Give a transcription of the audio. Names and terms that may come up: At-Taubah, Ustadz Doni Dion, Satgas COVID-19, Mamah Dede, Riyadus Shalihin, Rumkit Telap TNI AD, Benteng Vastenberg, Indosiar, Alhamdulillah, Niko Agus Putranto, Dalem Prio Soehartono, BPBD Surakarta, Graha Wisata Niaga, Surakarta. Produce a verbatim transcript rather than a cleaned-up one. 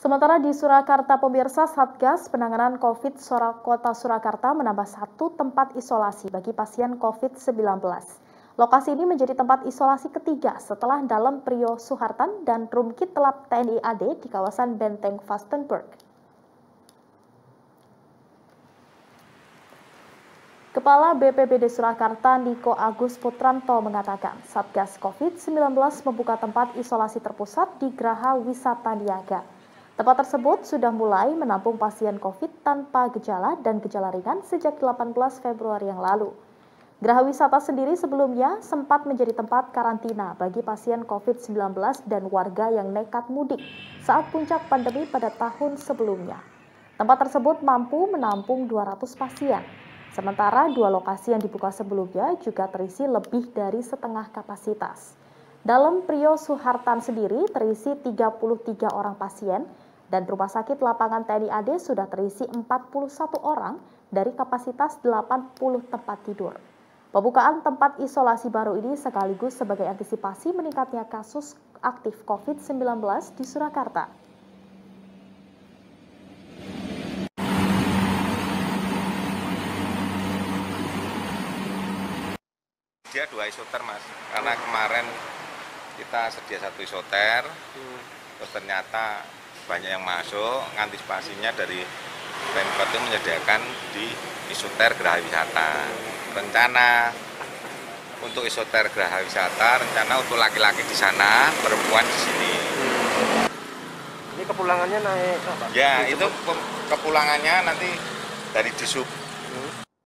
Sementara di Surakarta, pemirsa, Satgas Penanganan COVID Kota Surakarta menambah satu tempat isolasi bagi pasien COVID sembilan belas. Lokasi ini menjadi tempat isolasi ketiga setelah Dalem Prio Soehartono dan Rumkit Telap T N I A D di kawasan Benteng Vastenberg. Kepala B P B D Surakarta Niko Agus Putranto mengatakan Satgas COVID sembilan belas membuka tempat isolasi terpusat di Graha Wisata Niaga. Tempat tersebut sudah mulai menampung pasien COVID tanpa gejala dan gejala ringan sejak delapan belas Februari yang lalu. Graha Wisata sendiri sebelumnya sempat menjadi tempat karantina bagi pasien COVID sembilan belas dan warga yang nekat mudik saat puncak pandemi pada tahun sebelumnya. Tempat tersebut mampu menampung dua ratus pasien. Sementara dua lokasi yang dibuka sebelumnya juga terisi lebih dari setengah kapasitas. Dalem Prio Soehartono sendiri terisi tiga puluh tiga orang pasien, dan Rumah Sakit Lapangan T N I A D sudah terisi empat puluh satu orang dari kapasitas delapan puluh tempat tidur. Pembukaan tempat isolasi baru ini sekaligus sebagai antisipasi meningkatnya kasus aktif COVID sembilan belas di Surakarta. Dia dua isoter, Mas, karena kemarin kita sedia satu isoter, hmm. terus ternyata banyak yang masuk. Antisipasinya dari Pemkot itu menyediakan di isoter Graha Wisata. Rencana untuk isoter Graha Wisata, rencana untuk laki-laki di sana, perempuan di sini. Hmm. Ini kepulangannya naik apa? Ya, itu kepulangannya nanti dari disub